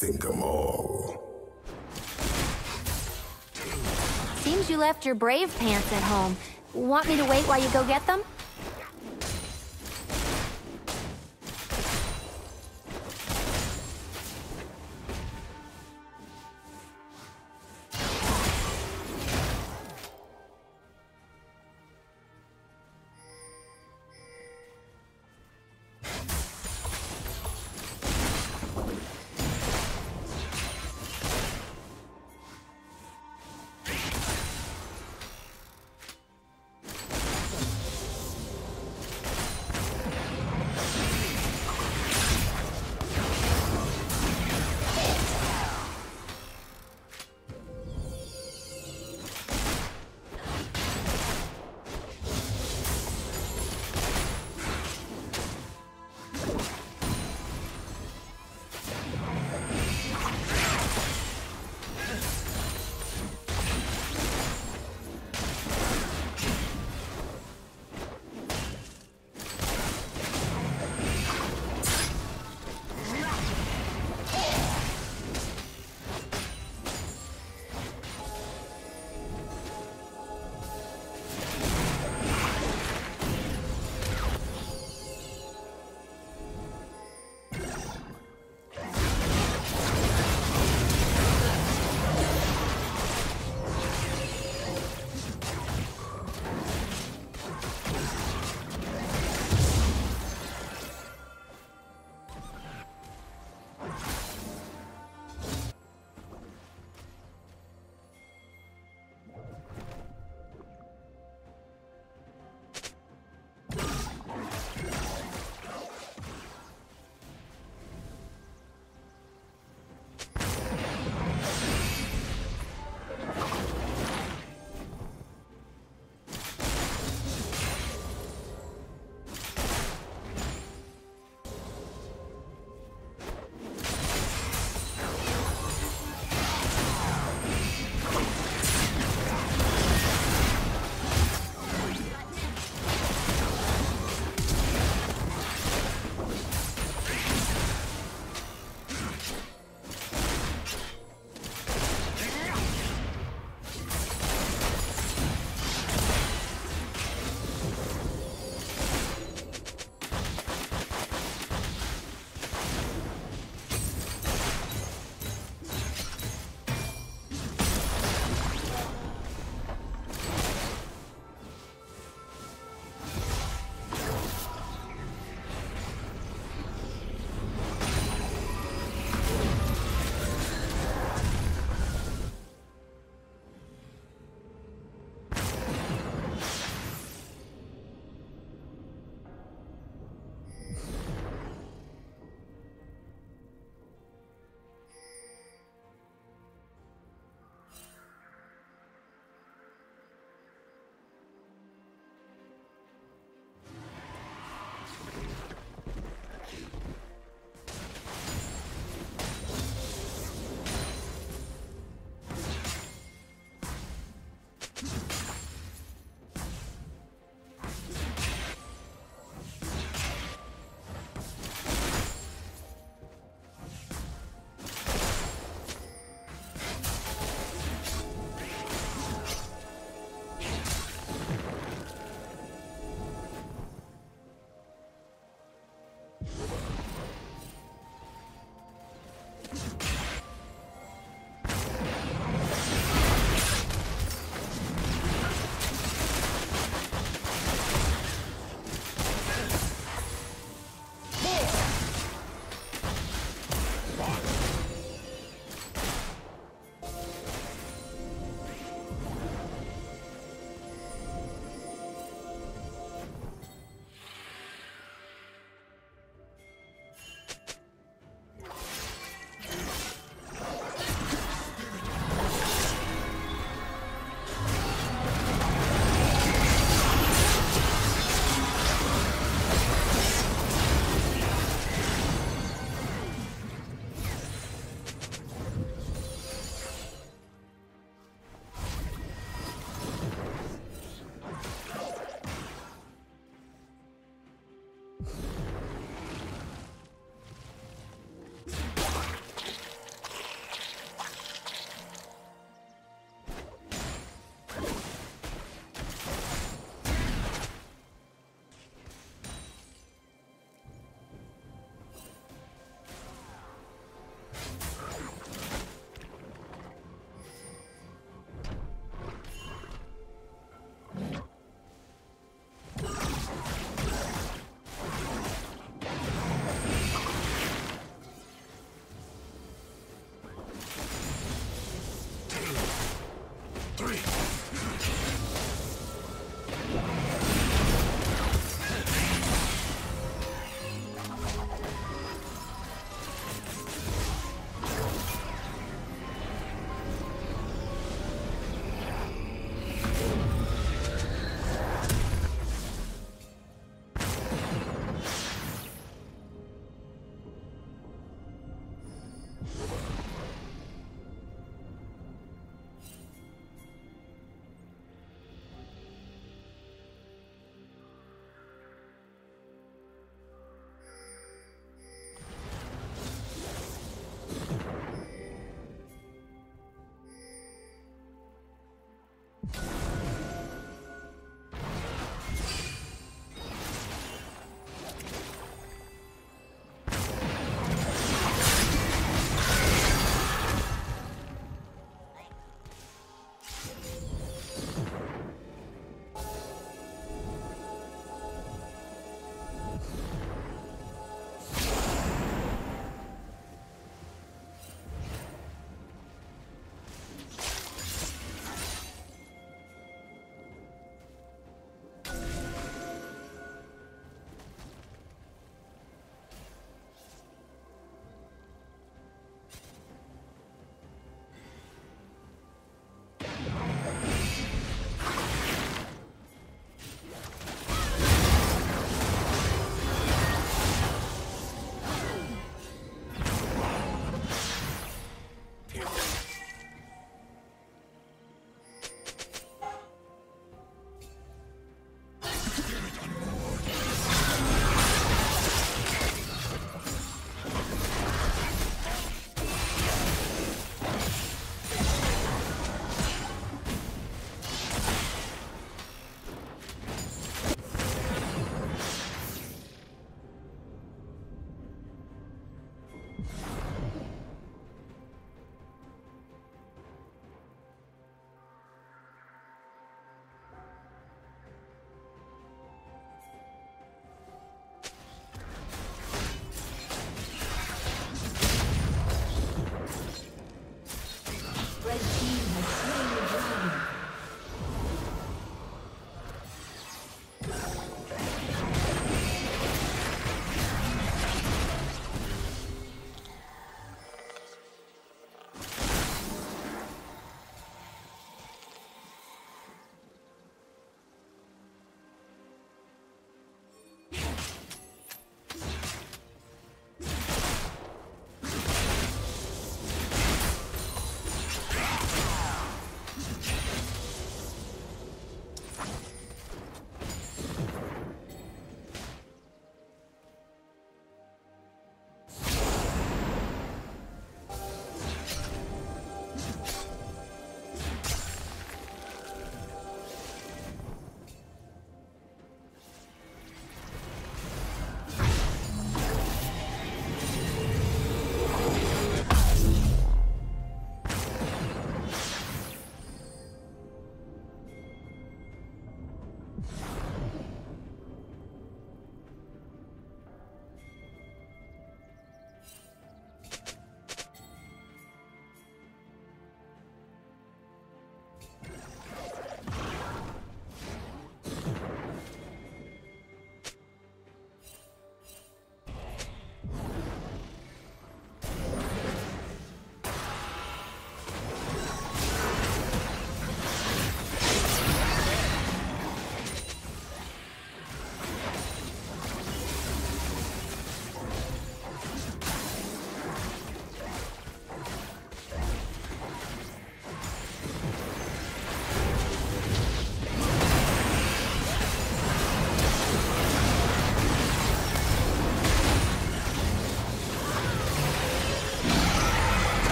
think 'em all. Seems you left your brave pants at home. Want me to wait while you go get them?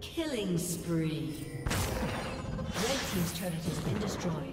Killing spree. Red team's turret has been destroyed.